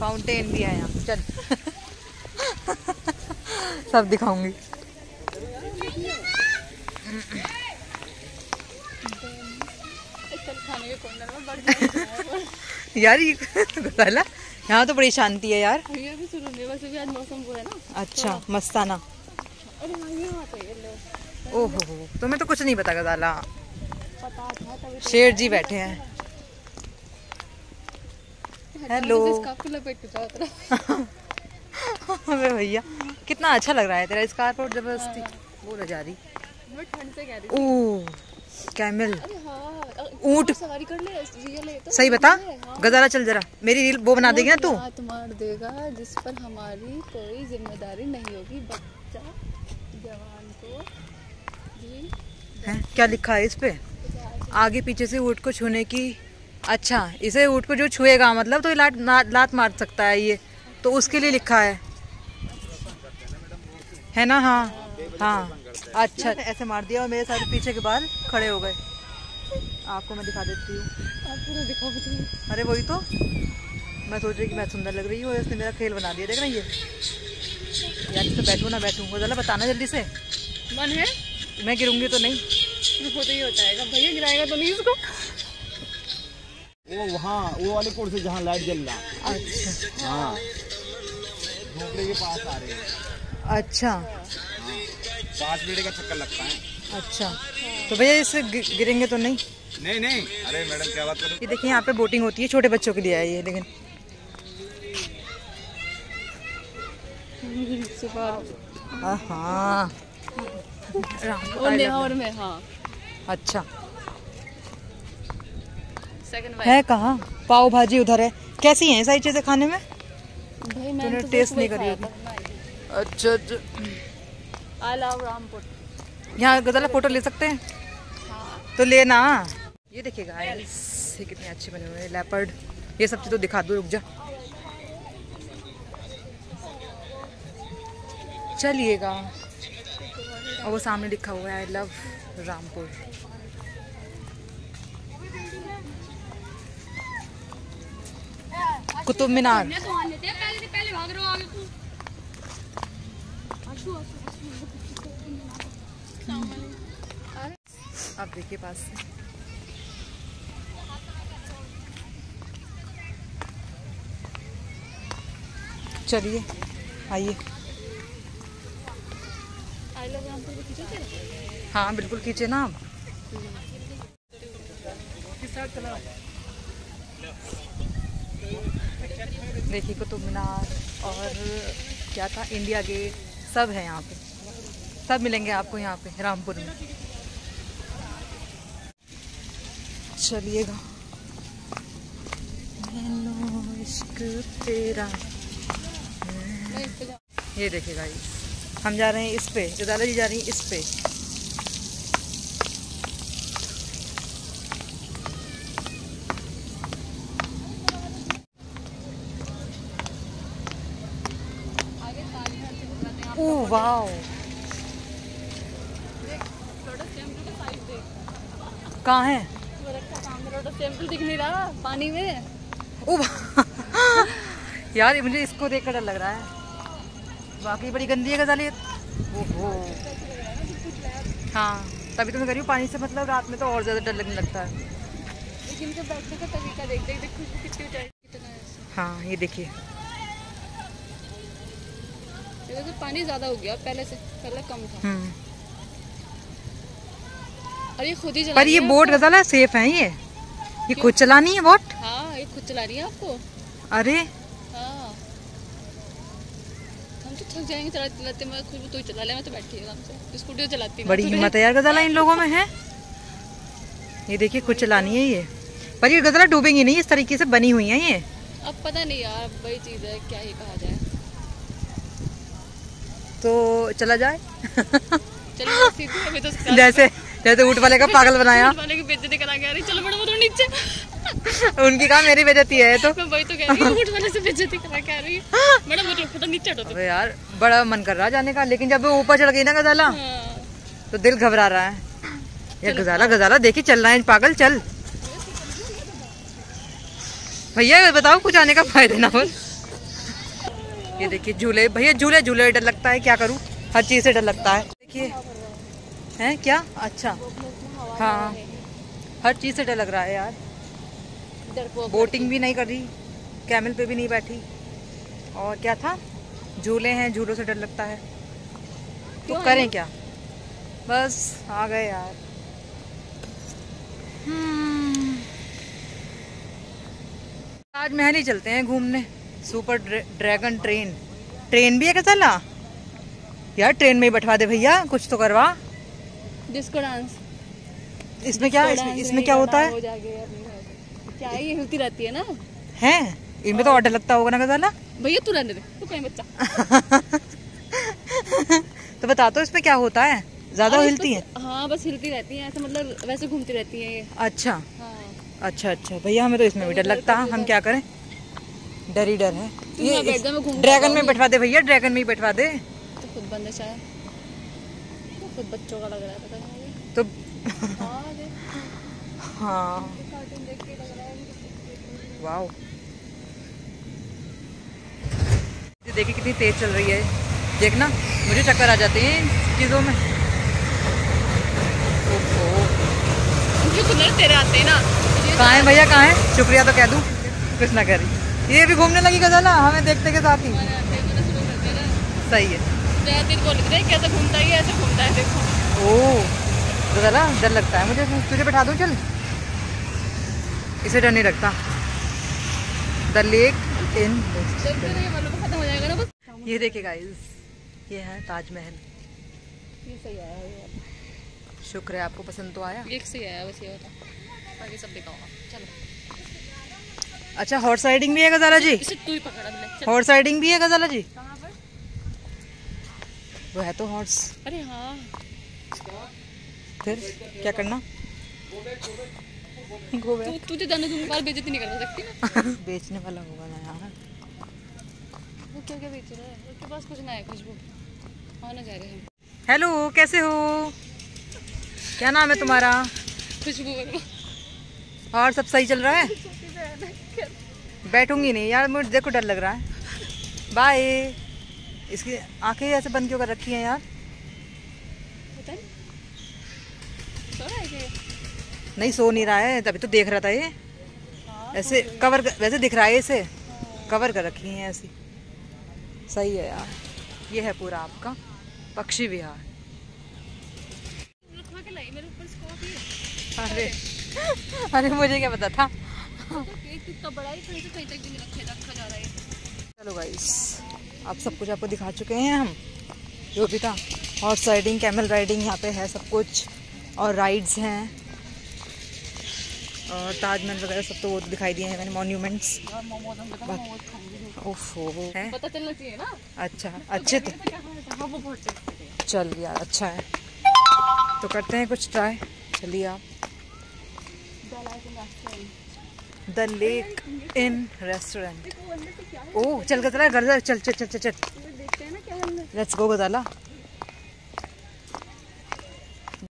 Fountain भी है यहाँ, चल सब दिखाऊंगी। यार ये यहाँ तो बड़ी शांति है यार। भी सुनो वैसे भी आज मौसम वो है ना अच्छा मस्ताना। ओहो तुम्हें तो कुछ नहीं पता गजाला, शेर जी बैठे हैं। हेलो अबे भैया कितना अच्छा लग रहा है तेरा स्कार्फ और जबरदस्ती वो लगा रही। कैमल ऊंट सवारी कर ले तो सही बता गजाला चल जरा मेरी रील वो बना देगी ना तू। हाथ मार देगा जिस पर हमारी कोई जिम्मेदारी नहीं होगी, बच्चा जवान को जी है। क्या लिखा है इस पे? आगे पीछे से ऊंट को छूने की, अच्छा इसे ऊंट को जो छुएगा मतलब तो लात मार सकता है ये तो उसके लिए लिखा है ना। हाँ हाँ अच्छा ऐसे मार दिया और मेरे सारे पीछे के बाल खड़े हो गए। आपको मैं दिखा देती हूँ। अरे वही तो मैं सोच रही कि मैं सुंदर लग रही हूँ और इसने मेरा खेल बना दिया। देख रही है यार इससे बैठूँ ना बैठूँ वो जरा बताना जल्दी से। मन है मैं गिरूंगी तो नहीं होता ही होता है भैया, गिराएगा तो नहीं इसको। वो वहाँ वो वाले कोर्ट से जहाँ लाइट जल रहा। अच्छा हाँ झोपड़े के पास आ रहे हैं। अच्छा 5 मिनट का चक्कर लगता है। अच्छा तो भैया इससे गिरेंगे तो नहीं? नहीं नहीं। अरे मैडम क्या बात कर रहे हो। ये देखिए यहाँ पे बोटिंग होती है, छोटे बच्चों के लिए आई है लेकिन हाँ और में हाँ। अच्छा है कहाँ पाव भाजी उधर है। कैसी हैं सारी चीजें खाने में? भाई मैंने तो टेस्ट नहीं करी। अच्छा आई लव रामपुर। यहाँ गजाला फोटो ले सकते हैं? हाँ। तो लेना। ये देखिए गाइस ये कितने अच्छे बने हुए हैं, लेपर्ड ये सब चीज तो दिखा दो रुक जा। चलिएगा और वो सामने लिखा हुआ है आई लव रामपुर। कुतुब मीनार आप देखिए पास से। चलिए आइए। हाँ बिल्कुल खींचे ना आप। देखिए कुतुब मीनार और क्या था इंडिया गेट सब है यहाँ पे, सब मिलेंगे आपको यहाँ पे रामपुर में। चलिएगा। हेलो इश्क तेरा ये देखिएगा हम जा रहे हैं इस पे, दादा जी जा रही है इस पे। ओ वाओ कहाँ है? दिख नहीं रहा पानी में। ओ यार मुझे इसको देखकर डर लग रहा है, बाकी बड़ी गंदी है गजालियत। ओहो हाँ तभी तो मैं कह रही हूँ पानी से मतलब रात में तो और ज़्यादा डर लगने लगता है। लेकिन तो बैठने का तरीका देख हाँ ये देखिए तो पानी ज़्यादा हो गया पहले से, पहले कम था। अरे खुद ही पर ये बोट गजाला सेफ है ये खुद चलानी है बोट। हाँ ये खुद चला रही है आपको। अरे थक जाएंगे चलाते चलाते, मैं खुद तो चला ले, मैं तो बैठी आराम से स्कूटी चलाती हूं। बड़ी हिम्मत है यार गजाला इन लोगों में है। ये देखिए खुद चलानी है ये, पर ये गजाला डूबेंगी नहीं इस तरीके से बनी हुई है ये। अब पता नहीं यार वही चीज है क्या ही कहा जाए। तो चला जाए चलो सीधे अभी तो जैसे जैसे ऊंट वाले का पागल बनाया, ऊंट वाले की बेइज्जती करा के आ रही। चलो बड़ो थोड़ा नीचे उनकी कहा मेरी बेइज्जती है तो वही तो कह रही हूं ऊंट वाले से बेइज्जती करा के आ रही है। अबे यार बड़ा मन कर रहा है जाने का, लेकिन जब वो ऊपर चढ़ गई ना गजाला हाँ। तो दिल घबरा रहा है यार। गजाला गजाला देखिए चल रहा है पागल। चल भैया बताओ कुछ आने का फायदा ना हो। ये देखिए झूले, भैया झूले झूले डर लगता है, क्या करूँ, हर चीज़ से डर लगता है। देखिए हैं क्या, अच्छा हाँ, हर चीज़ से डर लग रहा है यार। बोटिंग भी नहीं कर रही, कैमल पे भी नहीं बैठी, और क्या था, झूले हैं, झूलों से डर लगता है, तो करें क्या, बस आ गए यार। ताजमहल ही चलते हैं घूमने। सुपर ड्रैगन ट्रेन भी है क्या? चला यार, ट्रेन में ही बैठवा दे भैया, कुछ तो करवा। डिस्को डांस इसमें क्या, इसमें क्या होता है, हो क्या ये होती रहती है ना, हैं इनमें तो ऑर्डर लगता होगा ना गजाला भैया, तू रहने दे, तू कहीं बच्चा। तो बता दो इसमें क्या होता है, ज्यादा हिलती है? हाँ बस हिलती रहती है ऐसे, मतलब वैसे घूमती रहती है ये। अच्छा अच्छा अच्छा, भैया हमें तो इसमें भी डर लगता है, हम क्या करें, डर ही डर है। ये ड्रैगन में बैठवा दे भैया, ड्रैगन में ही बैठवा दे। तो खुद बंदा शायद, तो खुद बच्चों का लग रहा है पता नहीं तो। हाँ वाह, देखिए कितनी तेज चल रही है, देखना मुझे चक्कर आ जाते हैं इन चीज़ों में। तो तेरे आते हैं ना, कहाँ है भैया, कहाँ है, शुक्रिया तो कह दूँ, कुछ ना करी। ये भी घूमने लगी गजाला हमें देखते के साथ ही, सही है। कैसे घूमता है, ऐसे घूमता है, देखो। ओह गजाला डर लगता है मुझे, तुझे बैठा दूँ चल, इसे डर नहीं लगता। द लेक इन, ये देखिए गाइस, ये है ताजमहल, ये सही आया है, शुक्र है आपको पसंद तो आया, एक से आया बस ये होता, बाकी सब दिखाऊंगा। चलो अच्छा, हॉर्स राइडिंग भी है गजाला जी, तू ही पकड़ा, हॉर्स राइडिंग भी है गजाला जी, कहाँ पर वो है तो हॉर्स, अरे हाँ फिर क्या करना, तुझे जाने दूंगी, बार बेइज्जती नहीं कर सकती ना। बेचने वाला होगा ना यार, वो क्या क्या बेच रहा है, उसके पास कुछ ना है, कुछ वो आना जा रहे हैं। हेलो कैसे हो, क्या नाम है तुम्हारा? खुशबू। और सब सही चल रहा है? बैठूंगी नहीं यार, मुझे देखो डर लग रहा है। बाय। इसकी आंखें ऐसे बंद क्यों कर रखी हैं यार? पता नहीं, सो रहा है क्या? नहीं सो नहीं रहा है, तभी तो देख रहा था ये। ऐसे कवर वैसे दिख रहा है, इसे कवर कर रखी हैं ऐसी, सही है यार। ये है पूरा आपका पक्षी विहार। अरे अरे मुझे क्या पता था। तो बड़ा ही कहीं से तक भी नहीं रखा जा रहा है। चलो गाइस, आप सब कुछ आपको दिखा चुके हैं हम, जो भी था, हॉर्स राइडिंग, कैमल राइडिंग, यहाँ पे है सब कुछ, और राइड्स हैं, और ताजमहल वगैरह सब तो वो दिखाई दिए हैं मैंने, मॉन्यूमेंट्स। ओफो है, पता चलना चाहिए ना। अच्छा अच्छे थे, चल यार अच्छा है, तो करते हैं कुछ ट्राई। चलिए आप द लेक इन रेस्टोरेंट। ओह चल गजाला, चल चल चल चल चल, लेट्स गो गजाला।